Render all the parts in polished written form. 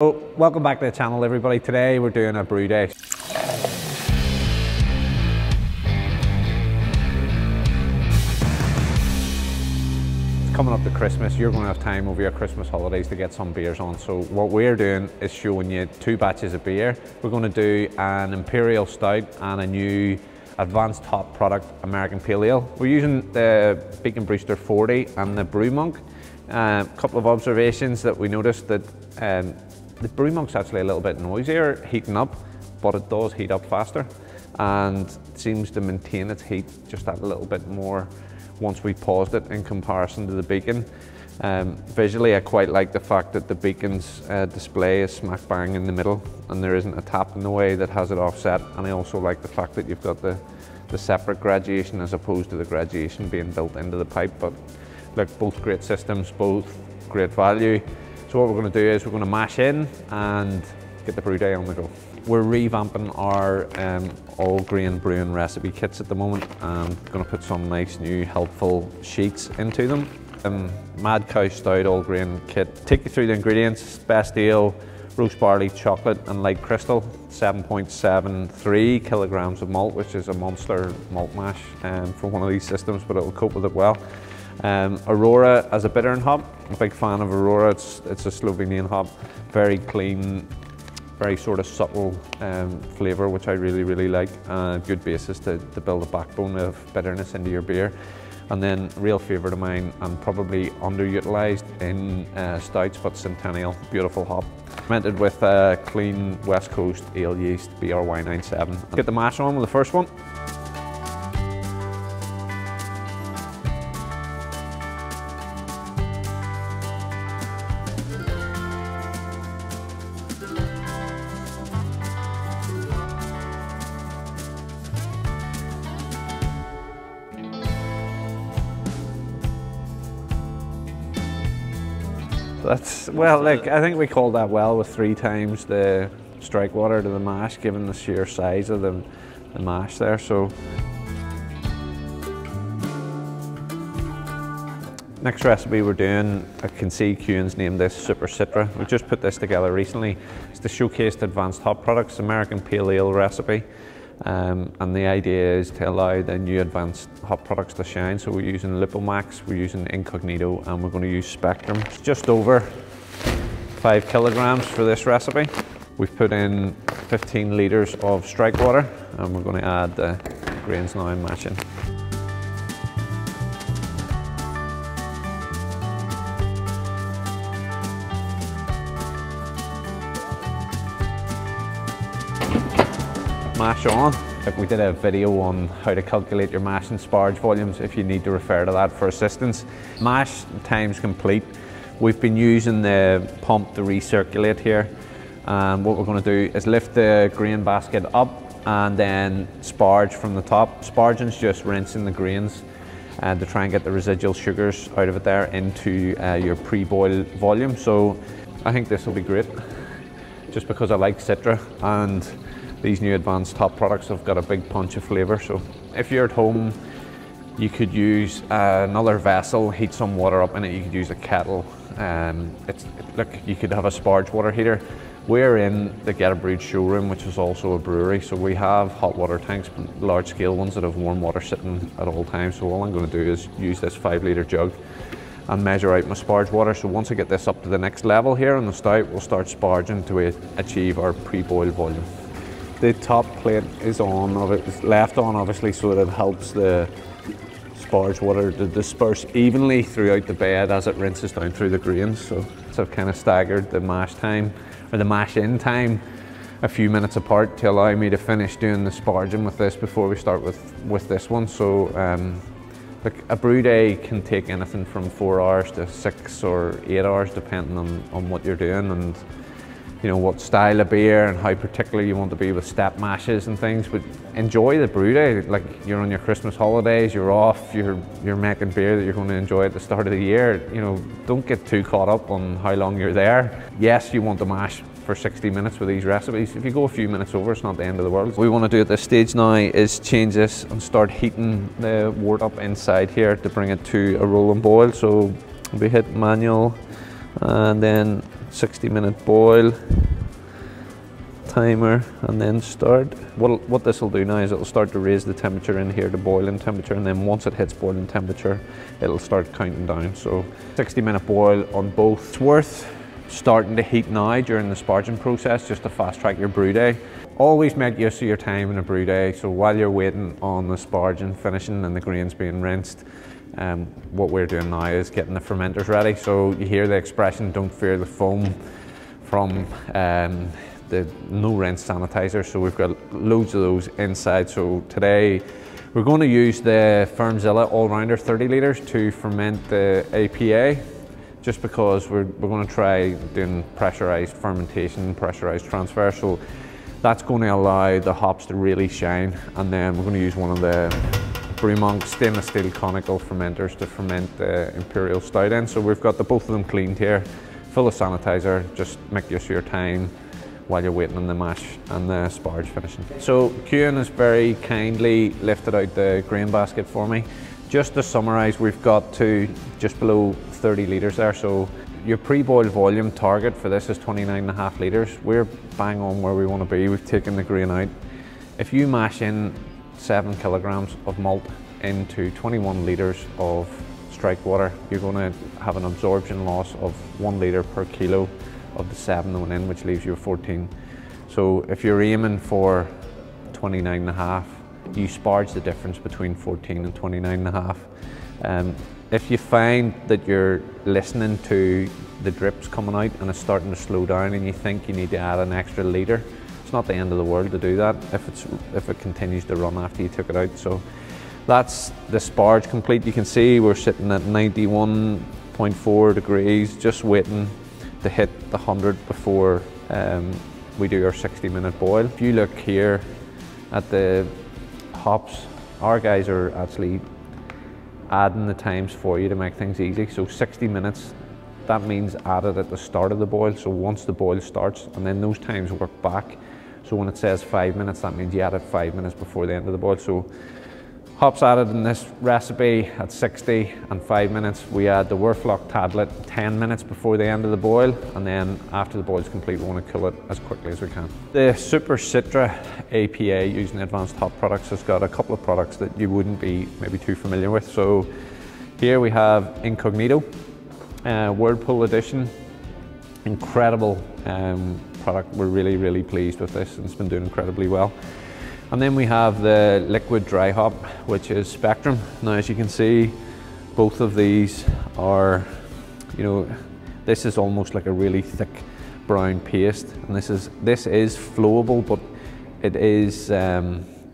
Welcome back to the channel, everybody. Today we're doing a brew day. It's coming up to Christmas. You're going to have time over your Christmas holidays to get some beers on. So what we're doing is showing you two batches of beer. We're going to do an Imperial Stout and a new advanced hop product American Pale Ale. We're using the Beacon Brewster 40 and the Brew Monk. A couple of observations that we noticed that the Brew Monk's actually a little bit noisier, heating up, but it does heat up faster and seems to maintain its heat just that little bit more once we paused it in comparison to the Beacon. Visually, I quite like the fact that the Beacon's display is smack bang in the middle and there isn't a tap in the way that has it offset, and I also like the fact that you've got the separate graduation as opposed to the graduation being built into the pipe. But look, both great systems, both great value. So what we're going to do is we're going to mash in and get the brew day on the go. We're revamping our all-grain brewing recipe kits at the moment, and going to put some nice new helpful sheets into them. Mad Cow Stout all-grain kit. Take you through the ingredients: best ale, roast barley, chocolate and light crystal, 7.73 kilograms of malt, which is a monster malt mash for one of these systems, but it'll cope with it well. Aurora as a bittering hop. I'm a big fan of Aurora. It's a Slovenian hop, very clean, very sort of subtle flavour, which I really like. Good basis to build a backbone of bitterness into your beer. And then real favourite of mine, and probably underutilised in stouts, but Centennial, beautiful hop. Fermented with clean West Coast ale yeast, BRY97. Get the mash on with the first one. That's, well, like, I think we called that well with 3 times the strike water to the mash, given the sheer size of the mash there. So, next recipe we're doing, I can see Q&'s named this Super Citra. We just put this together recently. It's to showcase the advanced hop products, American Pale Ale recipe. And the idea is to allow the new advanced hop products to shine. So we're using LupoMax, we're using Incognito, and we're going to use Spectrum. It's just over 5 kilograms for this recipe. We've put in 15 litres of strike water, and we're going to add the grains now and mash in. Mash on. Look, we did a video on how to calculate your mash and sparge volumes if you need to refer to that for assistance. Mash time's complete. We've been using the pump to recirculate here, and what we're going to do is lift the grain basket up and then sparge from the top. Sparging's just rinsing the grains to try and get the residual sugars out of it there into your pre-boil volume. So I think this will be great, just because I like Citra, and these new advanced hop products have got a big punch of flavour. So if you're at home, you could use another vessel, heat some water up in it. You could use a kettle. Look, you could have a sparge water heater. We're in the Get Er Brewed showroom, which is also a brewery. So we have hot water tanks, large scale ones that have warm water sitting at all times. So all I'm going to do is use this 5 litre jug and measure out my sparge water. So once I get this up to the next level here on the stout, we'll start sparging to achieve our pre-boil volume. The top plate is on, it's left on obviously, so that it helps the sparge water to disperse evenly throughout the bed as it rinses down through the grains. So I've kind of staggered the mash time, or the mash in time, a few minutes apart to allow me to finish doing the sparging with this before we start with this one. So look, a brew day can take anything from 4 hours to 6 or 8 hours, depending on what you're doing, and you know, what style of beer and how particular you want to be with step mashes and things. But enjoy the brew day. Like, you're on your Christmas holidays, you're off, you're making beer that you're going to enjoy at the start of the year. You know, don't get too caught up on how long you're there. Yes, you want to mash for 60 minutes with these recipes. If you go a few minutes over, it's not the end of the world. What we want to do at this stage now is change this and start heating the wort up inside here to bring it to a rolling boil. So we'll be hitting manual and then 60-minute boil, timer, and then start. What this will do now is it'll start to raise the temperature in here to boiling temperature, and then once it hits boiling temperature, it'll start counting down. So 60-minute boil on both. It's worth starting to heat now during the sparging process just to fast track your brew day. Always make use of your time in a brew day, so while you're waiting on the sparging finishing and the grains being rinsed, what we're doing now is getting the fermenters ready. So you hear the expression, don't fear the foam, from the no rinse sanitizer. So we've got loads of those inside. So today we're going to use the Fermzilla all-rounder 30 litres to ferment the APA, just because we're going to try doing pressurised fermentation, pressurised transfer. So that's going to allow the hops to really shine. And then we're going to use one of the Brew Monk stainless steel conical fermenters to ferment the Imperial Stout in. So we've got the both of them cleaned here, full of sanitizer. Just make use of your time while you're waiting on the mash and the sparge finishing. So Cian has very kindly lifted out the grain basket for me. Just to summarise, we've got to just below 30 litres there. So your pre-boiled volume target for this is 29.5 litres. We're bang on where we want to be. We've taken the grain out. If you mash in 7 kilograms of malt into 21 litres of strike water, you're going to have an absorption loss of 1 litre per kilo of the 7 that went in, which leaves you 14. So if you're aiming for 29.5, you sparge the difference between 14 and 29.5. If you find that you're listening to the drips coming out and it's starting to slow down and you think you need to add an extra litre, it's not the end of the world to do that if it continues to run after you took it out. So that's the sparge complete. You can see we're sitting at 91.4 degrees, just waiting to hit the 100 before we do our 60-minute boil. If you look here at the hops, our guys are actually adding the times for you to make things easy. So 60 minutes. That means added at the start of the boil, so once the boil starts, and then those times work back. So when it says 5 minutes, that means you added 5 minutes before the end of the boil. So hops added in this recipe at 60 and 5 minutes. We add the Whirlfloc tablet 10 minutes before the end of the boil, and then after the boil's complete, we want to cool it as quickly as we can. The Super Citra APA using advanced hop products has got a couple of products that you wouldn't be maybe too familiar with. So here we have Incognito. Whirlpool edition, incredible product. We're really pleased with this, and it's been doing incredibly well. And then we have the liquid dry hop, which is Spectrum. Now, as you can see, both of these are, you know, this is almost like a really thick brown paste, and this is flowable, but it is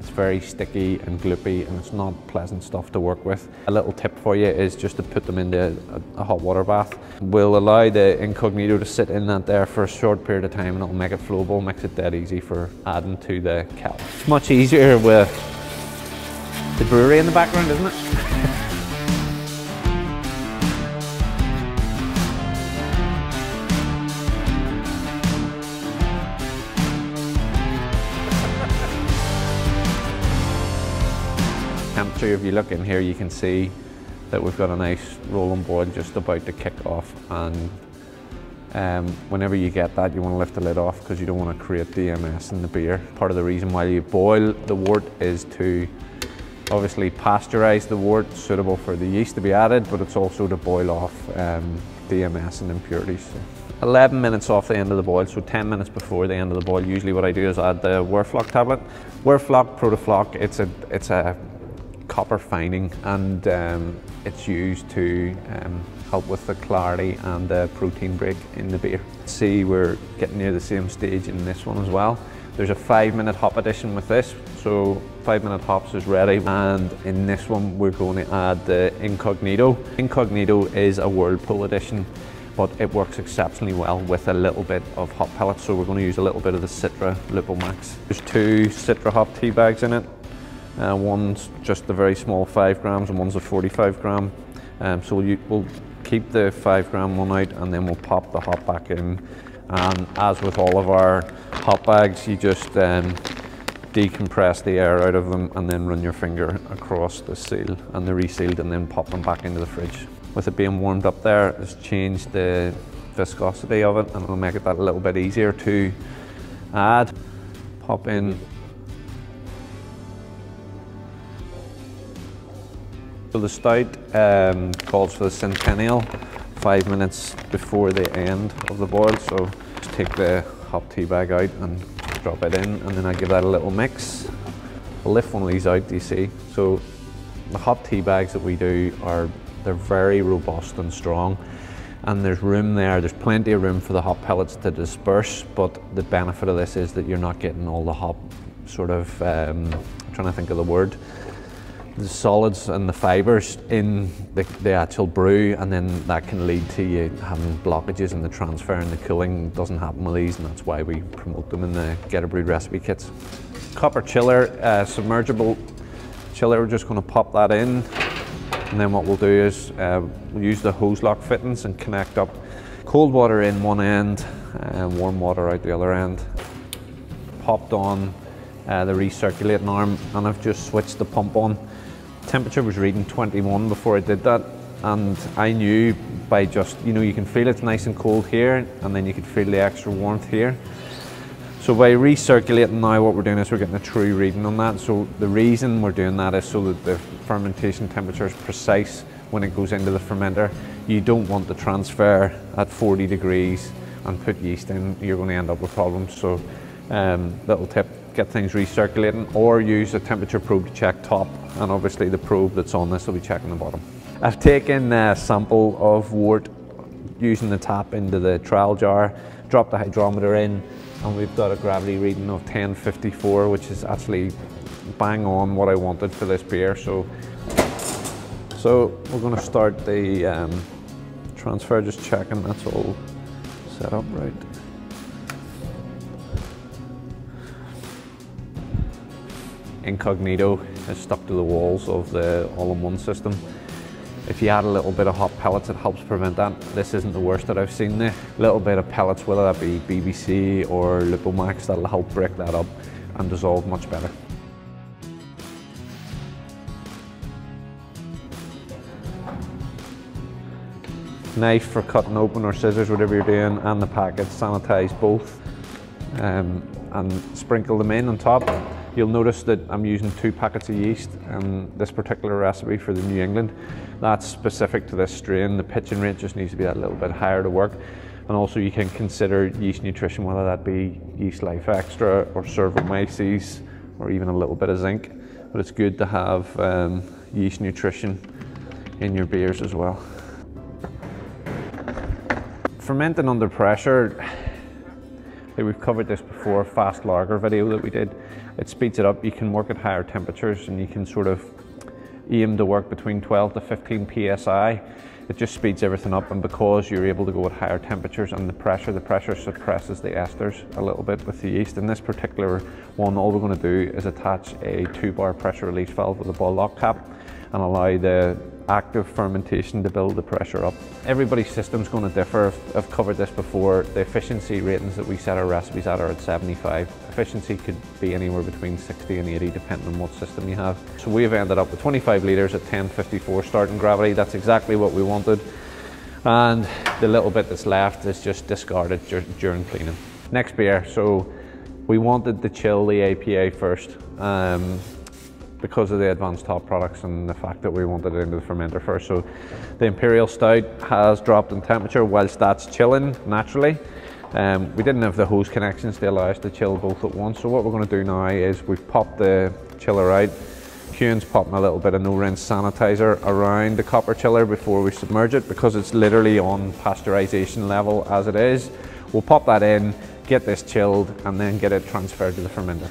it's very sticky and gloopy, and it's not pleasant stuff to work with. A little tip for you is just to put them into a hot water bath. We'll allow the Incognito to sit in that there for a short period of time, and it'll make it flowable, makes it dead easy for adding to the kettle. It's much easier with the brewery in the background, isn't it? If you look in here, you can see that we've got a nice rolling boil just about to kick off, and whenever you get that, you want to lift the lid off because you don't want to create DMS in the beer. Part of the reason why you boil the wort is to obviously pasteurize the wort, suitable for the yeast to be added, but it's also to boil off DMS and impurities. So 11 minutes off the end of the boil, so 10 minutes before the end of the boil, usually what I do is add the Whirlfloc tablet. Whirlfloc, Protoflock, it's a copper fining, and it's used to help with the clarity and the protein break in the beer. See, we're getting near the same stage in this one as well. There's a 5-minute hop addition with this, so 5-minute hops is ready, and in this one we're going to add the Incognito. Incognito is a Whirlpool addition, but it works exceptionally well with a little bit of hop pellets, so we're going to use a little bit of the Citra LupoMax. There's 2 Citra hop tea bags in it. One's just the very small 5 grams, and one's a 45 gram. So we'll keep the 5 gram one out, and then we'll pop the hop back in. And as with all of our hop bags, you just decompress the air out of them and then run your finger across the seal, and they're resealed, and then pop them back into the fridge. With it being warmed up there, it's changed the viscosity of it, and it'll make it that a little bit easier to add. Pop in. So the stout calls for the Centennial 5 minutes before the end of the boil, so just take the hop tea bag out and drop it in, and then I give that a little mix. I'll lift one of these out, do you see? So the hop tea bags that we do are, they're very robust and strong, and there's room there, there's plenty of room for the hop pellets to disperse, but the benefit of this is that you're not getting all the hop sort of, I'm trying to think of the word, the solids and the fibers in the actual brew, and then that can lead to you having blockages in the transfer, and the cooling doesn't happen with these, and that's why we promote them in the Get Er Brewed recipe kits. Copper chiller, submergible chiller, we're just going to pop that in, and then what we'll do is we'll use the hose lock fittings and connect up cold water in one end and warm water out the other end. Popped on the recirculating arm, and I've just switched the pump on. Temperature was reading 21 before I did that, and I knew by just, you know, you can feel it's nice and cold here, and then you can feel the extra warmth here. So by recirculating now, what we're doing is we're getting a true reading on that. So the reason we're doing that is so that the fermentation temperature is precise when it goes into the fermenter. You don't want the transfer at 40 degrees and put yeast in, you're going to end up with problems. So little tip, get things recirculating, or use a temperature probe to check top, and obviously the probe that's on this will be checking the bottom. I've taken a sample of wort using the tap into the trial jar, dropped the hydrometer in, and we've got a gravity reading of 1054, which is actually bang on what I wanted for this beer. So we're going to start the transfer, just checking that's all set up right. Incognito is stuck to the walls of the all-in-one system. If you add a little bit of hot pellets, it helps prevent that. This isn't the worst that I've seen there. A little bit of pellets, whether that be BBC or LupoMax, that'll help break that up and dissolve much better. Knife for cutting open, or scissors, whatever you're doing, and the packets, sanitize both, and sprinkle them in on top. You'll notice that I'm using 2 packets of yeast in this particular recipe for the New England. That's specific to this strain. The pitching rate just needs to be that little bit higher to work. And also you can consider yeast nutrition, whether that be yeast life extra or Servomyces or even a little bit of zinc. But it's good to have yeast nutrition in your beers as well. Fermenting under pressure. We've covered this before, fast lager video that we did. It speeds it up, you can work at higher temperatures, and you can sort of aim to work between 12 to 15 psi. It just speeds everything up, and because you're able to go at higher temperatures and the pressure suppresses the esters a little bit with the yeast. In this particular one, all we're going to do is attach a 2-bar pressure release valve with a ball lock cap and allow the active fermentation to build the pressure up. Everybody's system's going to differ. I've covered this before. The efficiency ratings that we set our recipes at are at 75. Efficiency could be anywhere between 60 and 80 depending on what system you have. So we've ended up with 25 litres at 1054 starting gravity. That's exactly what we wanted. And the little bit that's left is just discarded during cleaning. Next beer, so we wanted to chill the APA first. Because of the advanced hop products and the fact that we wanted it into the fermenter first. So the Imperial Stout has dropped in temperature whilst that's chilling naturally. We didn't have the hose connections to allow us to chill both at once. So what we're going to do now is we've popped the chiller out. Huon's popping a little bit of no-rinse sanitizer around the copper chiller before we submerge it, because it's literally on pasteurization level as it is. We'll pop that in, get this chilled, and then get it transferred to the fermenter.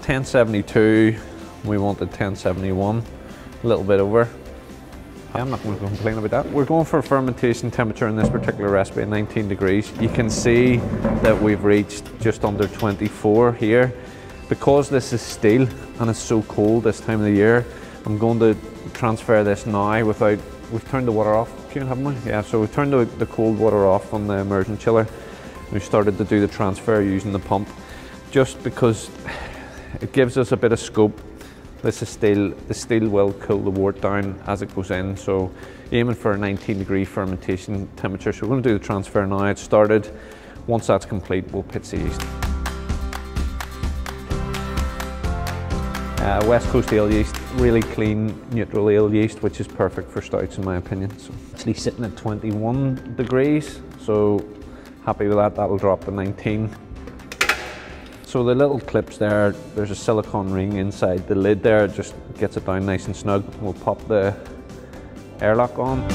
$10.72, we wanted $10.71, a little bit over. I'm not going to complain about that. We're going for fermentation temperature in this particular recipe at 19 degrees. You can see that we've reached just under 24 here. Because this is steel and it's so cold this time of the year, I'm going to transfer this now without, we've turned the water off, haven't we? Yeah, so we've turned the cold water off on the immersion chiller. We've started to do the transfer using the pump, just because it gives us a bit of scope The still will cool the wort down as it goes in, so aiming for a 19-degree fermentation temperature. So we're going to do the transfer now. It's started. Once that's complete, we'll pitch the yeast. West Coast ale yeast, really clean, neutral ale yeast, which is perfect for stouts in my opinion. So actually sitting at 21 degrees, so happy with that. That'll drop to 19. So the little clips there, there's a silicone ring inside the lid there, it just gets it down nice and snug. We'll pop the airlock on.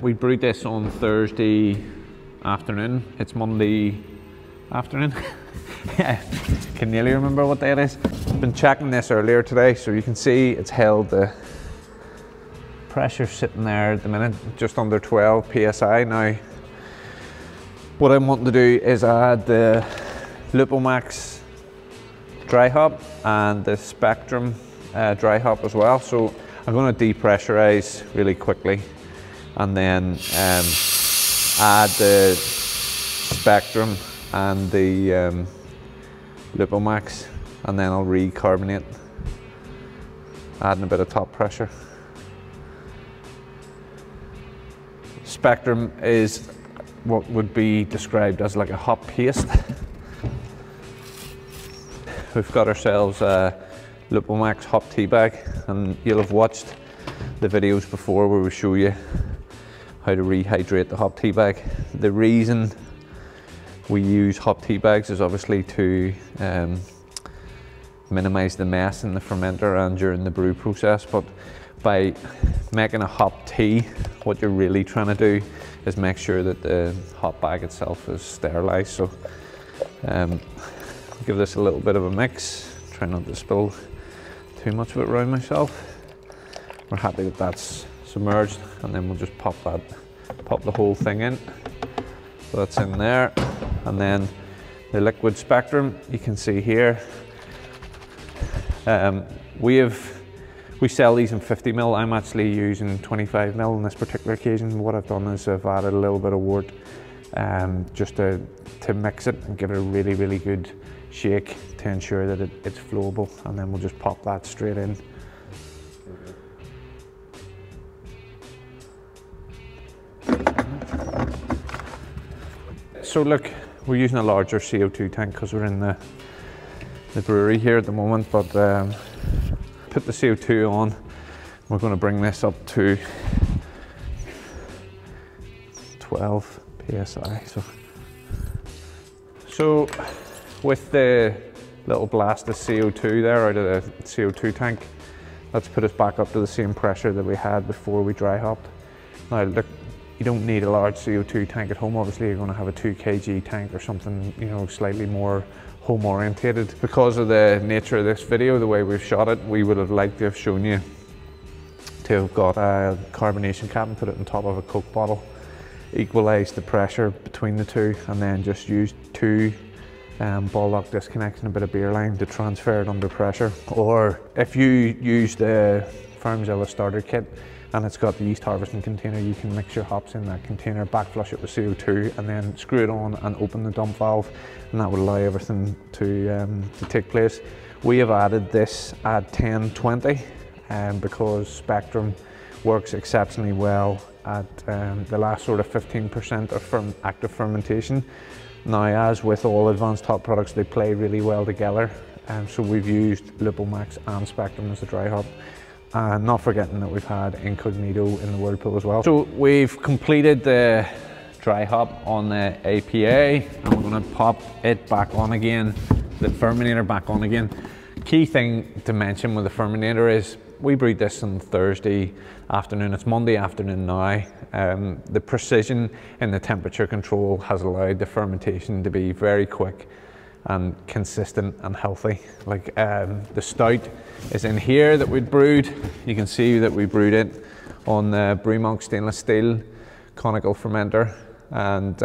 We brewed this on Thursday afternoon. It's Monday afternoon. Can nearly remember what day it is. I've been checking this earlier today, so you can see it's held the pressure sitting there at the minute, just under 12 psi. Now, what I'm wanting to do is add the LupoMax dry hop and the Spectrum dry hop as well. So I'm going to depressurize really quickly and then add the Spectrum and the LupoMax, and then I'll recarbonate, adding a bit of top pressure. Spectrum is what would be described as like a hop paste. We've got ourselves a LupoMax hop tea bag, and you'll have watched the videos before where we show you how to rehydrate the hop tea bag. The reason we use hop tea bags is obviously to minimize the mess in the fermenter and during the brew process, but by making a hop tea, what you're really trying to do is make sure that the hop bag itself is sterilized. So give this a little bit of a mix, try not to spill too much of it around myself. We're happy that that's submerged, and then we'll just pop the whole thing in. So that's in there, and then the liquid Spectrum you can see here. We sell these in 50 ml. I'm actually using 25 ml on this particular occasion. What I've done is I've added a little bit of wort just to mix it and give it a really, really good shake to ensure that it's flowable, and then we'll just pop that straight in. So look, we're using a larger CO2 tank because we're in the brewery here at the moment, but put the CO2 on. We're going to bring this up to 12 psi. So with the little blast of CO2 there out of the CO2 tank, that's put us back up to the same pressure that we had before we dry hopped. Now look, you don't need a large CO2 tank at home. Obviously you're going to have a 2 kg tank or something, you know, slightly more home oriented. Because of the nature of this video, the way we've shot it, we would have liked to have shown you to have got a carbonation cap and put it on top of a Coke bottle, equalize the pressure between the two, and then just use 2 ball lock disconnects and a bit of beer lime to transfer it under pressure. Or if you use the Fermzilla starter kit, and it's got the yeast harvesting container, you can mix your hops in that container, backflush it with CO2, and then screw it on and open the dump valve, and that would allow everything to take place. We have added this at 1020 because Spectrum works exceptionally well at the last sort of 15% of active fermentation. Now, as with all advanced hop products, they play really well together, so we've used LupoMax and Spectrum as the dry hop. And not forgetting that we've had Incognito in the whirlpool as well. So we've completed the dry hop on the APA, and we're going to pop it back on again, the fermentator back on again. Key thing to mention with the fermentator is we brewed this on Thursday afternoon. It's Monday afternoon now. The precision in the temperature control has allowed the fermentation to be very quick and consistent and healthy. Like the stout is in here that we brewed. You can see that we brewed it on the Brew Monk stainless steel conical fermenter, and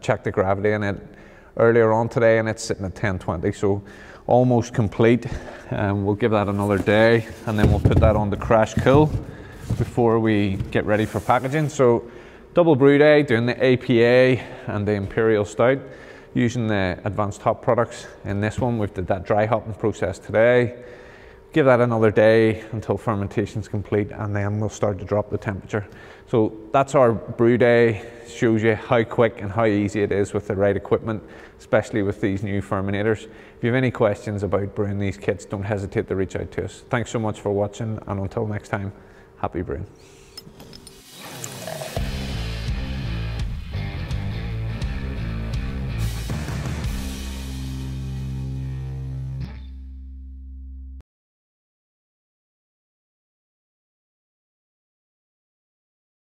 checked the gravity in it earlier on today, and it's sitting at 1020. So almost complete. We'll give that another day, and then we'll put that on the crash cool before we get ready for packaging. So double brew day, doing the APA and the Imperial Stout, using the advanced hop products in this one. We've did that dry hopping process today. Give that another day until fermentation's complete, and then we'll start to drop the temperature. So that's our brew day. Shows you how quick and how easy it is with the right equipment, especially with these new ferminators. If you have any questions about brewing these kits, don't hesitate to reach out to us. Thanks so much for watching, and until next time, happy brewing.